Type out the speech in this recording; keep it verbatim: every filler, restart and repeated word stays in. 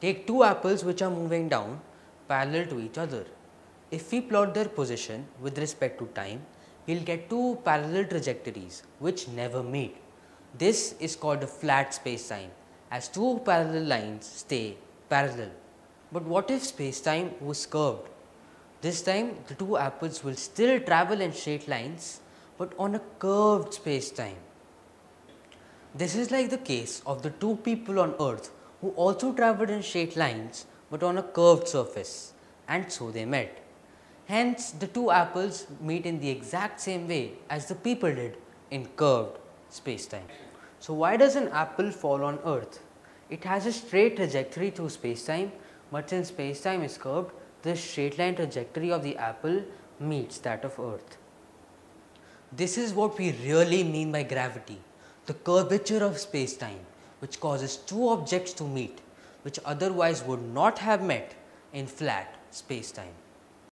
Take two apples which are moving down parallel to each other. If we plot their position with respect to time, we will get two parallel trajectories which never meet. This is called a flat space time, as two parallel lines stay parallel. But what if space time was curved? This time the two apples will still travel in straight lines, but on a curved space time. This is like the case of the two people on Earth who also travelled in straight lines, but on a curved surface, and so they met. Hence, the two apples meet in the exact same way as the people did in curved space-time. So, why does an apple fall on Earth? It has a straight trajectory through space-time, but since space-time is curved, the straight line trajectory of the apple meets that of Earth. This is what we really mean by gravity, the curvature of space-time, which causes two objects to meet, which otherwise would not have met in flat space-time.